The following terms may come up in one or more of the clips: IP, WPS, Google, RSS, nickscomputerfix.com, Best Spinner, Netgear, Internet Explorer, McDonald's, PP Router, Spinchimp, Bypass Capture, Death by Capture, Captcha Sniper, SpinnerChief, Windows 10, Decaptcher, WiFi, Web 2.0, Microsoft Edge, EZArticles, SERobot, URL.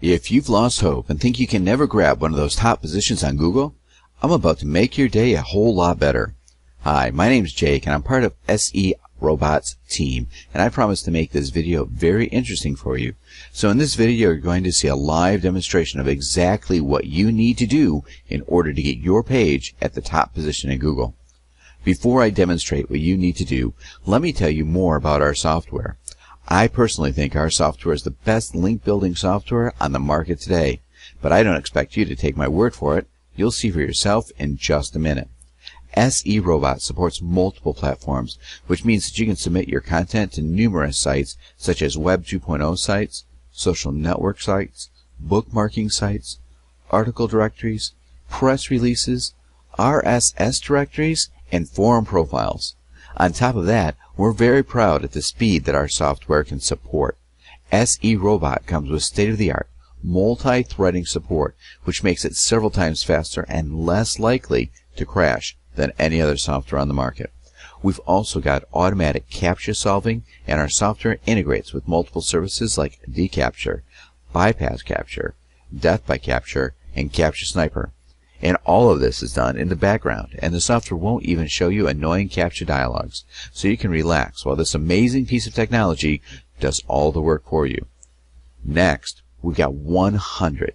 If you've lost hope and think you can never grab one of those top positions on Google, I'm about to make your day a whole lot better. Hi, my name's Jake and I'm part of SERobot's team, and I promise to make this video very interesting for you. So in this video you're going to see a live demonstration of exactly what you need to do in order to get your page at the top position in Google. Before I demonstrate what you need to do, let me tell you more about our software. I personally think our software is the best link building software on the market today, but I don't expect you to take my word for it. You'll see for yourself in just a minute. SERobot supports multiple platforms, which means that you can submit your content to numerous sites such as Web 2.0 sites, social network sites, bookmarking sites, article directories, press releases, RSS directories, and forum profiles. On top of that, we're very proud at the speed that our software can support. SERobot comes with state-of-the-art, multi-threading support, which makes it several times faster and less likely to crash than any other software on the market. We've also got automatic CAPTCHA solving, and our software integrates with multiple services like Decaptcher, Bypass Capture, Death by Capture, and Captcha Sniper. And all of this is done in the background, and the software won't even show you annoying CAPTCHA dialogues, so you can relax while this amazing piece of technology does all the work for you. Next, we've got 100.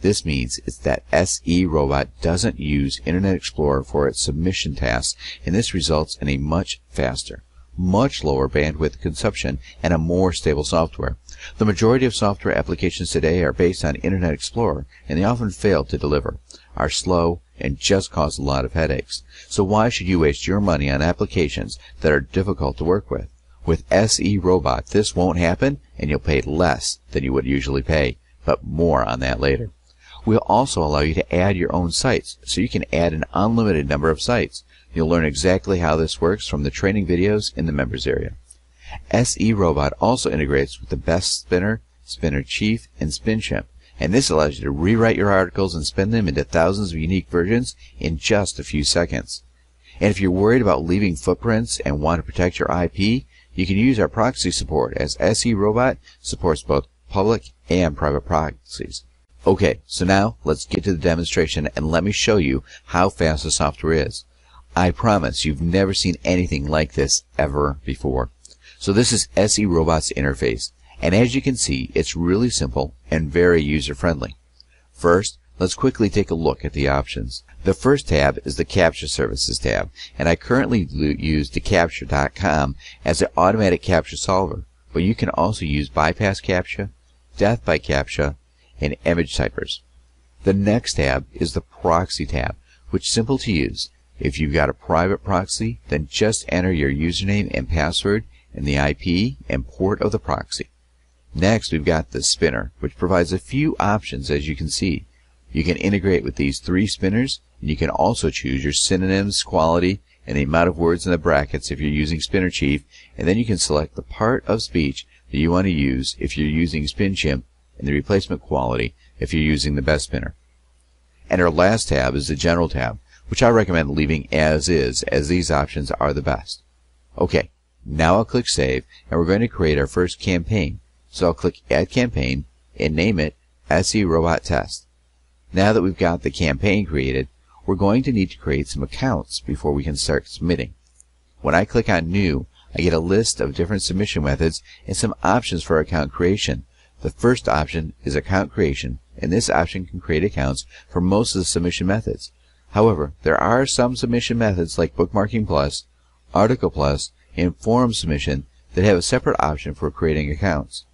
This means it's that SERobot doesn't use Internet Explorer for its submission tasks, and this results in a much faster, much lower bandwidth consumption and a more stable software. The majority of software applications today are based on Internet Explorer, and they often fail to deliver, are slow, and just cause a lot of headaches. So why should you waste your money on applications that are difficult to work with? With SERobot, this won't happen, and you'll pay less than you would usually pay, but more on that later. We'll also allow you to add your own sites, so you can add an unlimited number of sites. You'll learn exactly how this works from the training videos in the members area. SERobot also integrates with the Best Spinner, SpinnerChief, and Spinchimp, and this allows you to rewrite your articles and spin them into thousands of unique versions in just a few seconds. And if you're worried about leaving footprints and want to protect your IP, you can use our proxy support, as SERobot supports both public and private proxies. Okay, so now let's get to the demonstration and let me show you how fast the software is. I promise you've never seen anything like this ever before. So this is SERobot's interface, and as you can see, it's really simple and very user-friendly. First, let's quickly take a look at the options. The first tab is the CAPTCHA Services tab, and I currently use Decaptcher.com as an automatic CAPTCHA solver, but you can also use Bypass CAPTCHA, Death by CAPTCHA, and image typers. The next tab is the Proxy tab, which is simple to use. If you've got a private proxy, then just enter your username and password and the IP and port of the proxy. Next, we've got the Spinner, which provides a few options, as you can see. You can integrate with these three spinners, and you can also choose your synonyms, quality, and the amount of words in the brackets if you're using SpinnerChief, and then you can select the part of speech that you want to use if you're using Spinchimp, and the replacement quality if you're using the Best Spinner. And our last tab is the General tab, which I recommend leaving as is, as these options are the best. Okay, now I'll click Save, and we're going to create our first campaign. So I'll click Add Campaign and name it SERobot Test. Now that we've got the campaign created, we're going to need to create some accounts before we can start submitting. When I click on New, I get a list of different submission methods and some options for account creation. The first option is account creation, and this option can create accounts for most of the submission methods. However, there are some submission methods like Bookmarking Plus, Article Plus, and Forum Submission that have a separate option for creating accounts.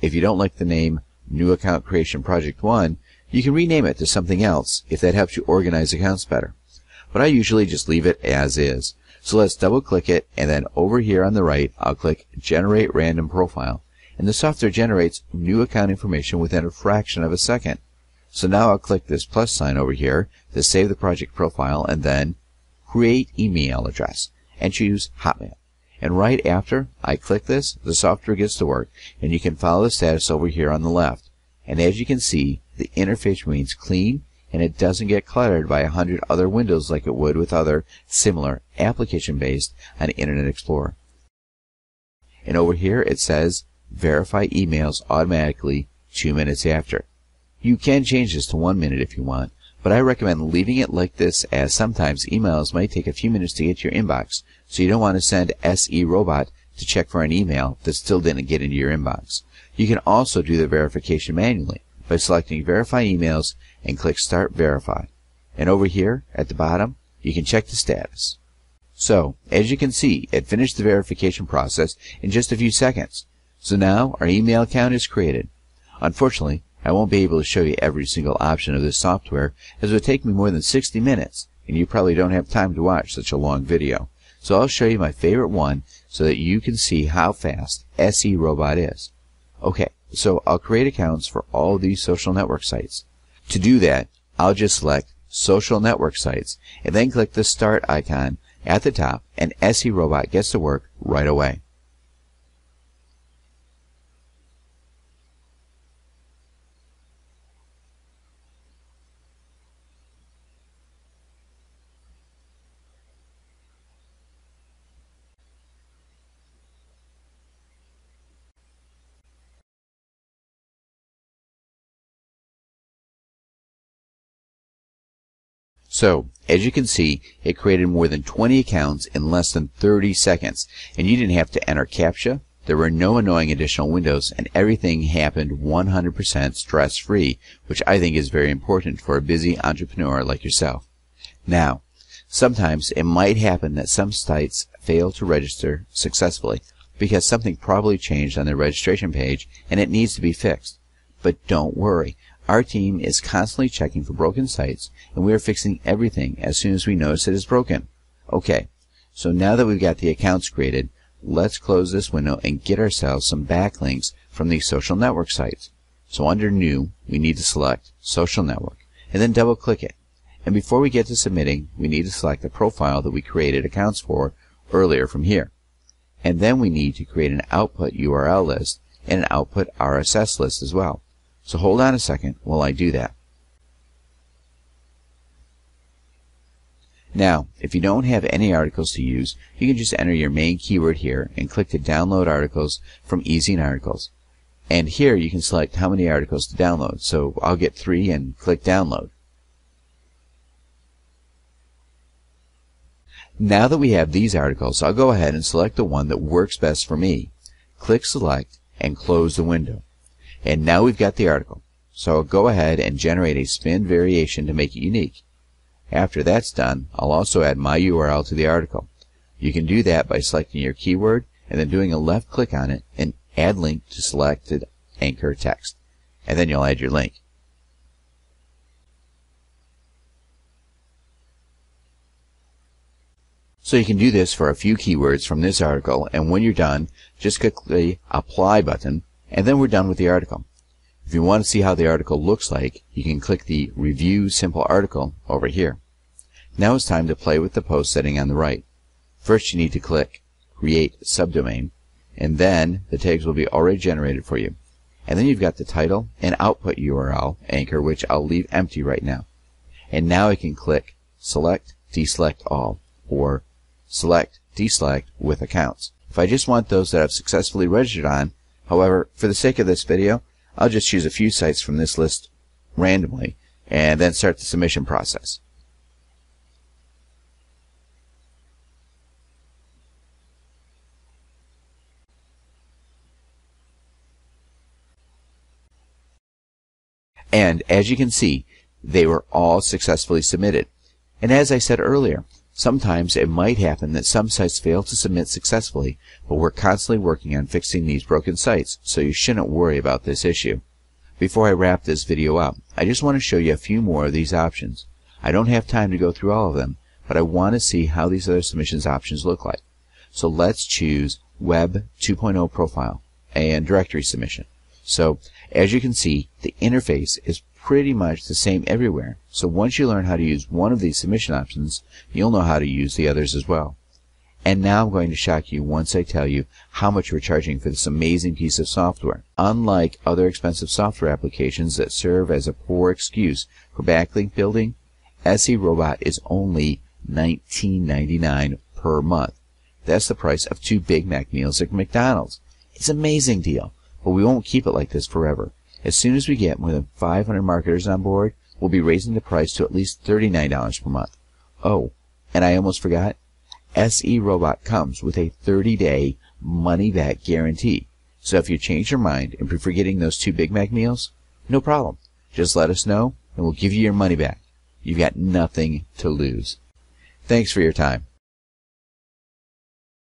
If you don't like the name New Account Creation Project 1, you can rename it to something else if that helps you organize accounts better. But I usually just leave it as is. So let's double click it, and then over here on the right, I'll click Generate Random Profile. And the software generates new account information within a fraction of a second. So now I'll click this plus sign over here to save the project profile, and then Create Email Address, and choose Hotmail. And right after I click this, the software gets to work, and you can follow the status over here on the left. And as you can see, the interface remains clean, and it doesn't get cluttered by 100 other windows like it would with other similar application based on Internet Explorer. And over here it says, Verify emails automatically 2 minutes after. You can change this to 1 minute if you want, but I recommend leaving it like this, as sometimes emails might take a few minutes to get to your inbox, so you don't want to send SERobot to check for an email that still didn't get into your inbox. You can also do the verification manually by selecting Verify Emails and click Start Verify. And over here at the bottom, you can check the status. So, as you can see, it finished the verification process in just a few seconds. So now our email account is created. Unfortunately, I won't be able to show you every single option of this software, as it would take me more than 60 minutes, and you probably don't have time to watch such a long video. So I'll show you my favorite one so that you can see how fast SERobot is. Okay, so I'll create accounts for all these social network sites. To do that, I'll just select Social Network Sites and then click the Start icon at the top, and SERobot gets to work right away. So, as you can see, it created more than 20 accounts in less than 30 seconds, and you didn't have to enter CAPTCHA, there were no annoying additional windows, and everything happened 100% stress-free, which I think is very important for a busy entrepreneur like yourself. Now, sometimes it might happen that some sites fail to register successfully, because something probably changed on their registration page, and it needs to be fixed. But don't worry. Our team is constantly checking for broken sites, and we are fixing everything as soon as we notice it is broken. Okay, so now that we've got the accounts created, let's close this window and get ourselves some backlinks from these social network sites. So under New, we need to select Social Network, and then double-click it. And before we get to submitting, we need to select the profile that we created accounts for earlier from here. And then we need to create an output URL list and an output RSS list as well. So hold on a second while I do that. Now, if you don't have any articles to use, you can just enter your main keyword here and click to download articles from EZArticles. And here you can select how many articles to download. So I'll get 3 and click download. Now that we have these articles, I'll go ahead and select the one that works best for me. Click Select and close the window. And now we've got the article, so I'll go ahead and generate a spin variation to make it unique. After that's done, I'll also add my URL to the article. You can do that by selecting your keyword and then doing a left click on it and add link to selected anchor text, and then you'll add your link. So you can do this for a few keywords from this article, and when you're done, just click the Apply button, and then we're done with the article. If you want to see how the article looks like, you can click the Review Simple Article over here. Now it's time to play with the post setting on the right. First you need to click Create Subdomain, and then the tags will be already generated for you. And then you've got the title and output URL anchor, which I'll leave empty right now. And now I can click Select Deselect All, or Select Deselect with Accounts, if I just want those that I've successfully registered on. However, for the sake of this video, I'll just choose a few sites from this list randomly and then start the submission process. And as you can see, they were all successfully submitted. And as I said earlier, sometimes it might happen that some sites fail to submit successfully, but we're constantly working on fixing these broken sites, so you shouldn't worry about this issue. Before I wrap this video up, I just want to show you a few more of these options. I don't have time to go through all of them, but I want to see how these other submissions options look like. So let's choose Web 2.0 Profile and Directory Submission. So, as you can see, the interface is pretty much the same everywhere, so once you learn how to use one of these submission options, you'll know how to use the others as well. And now I'm going to shock you once I tell you how much we're charging for this amazing piece of software. Unlike other expensive software applications that serve as a poor excuse for backlink building, SERobot is only $19.99 per month. That's the price of 2 Big Mac meals at McDonald's. It's an amazing deal, but we won't keep it like this forever. As soon as we get more than 500 marketers on board, we'll be raising the price to at least $39 per month. Oh, and I almost forgot, SERobot comes with a 30-day money-back guarantee. So if you change your mind and prefer getting those 2 Big Mac meals, no problem. Just let us know, and we'll give you your money back. You've got nothing to lose. Thanks for your time.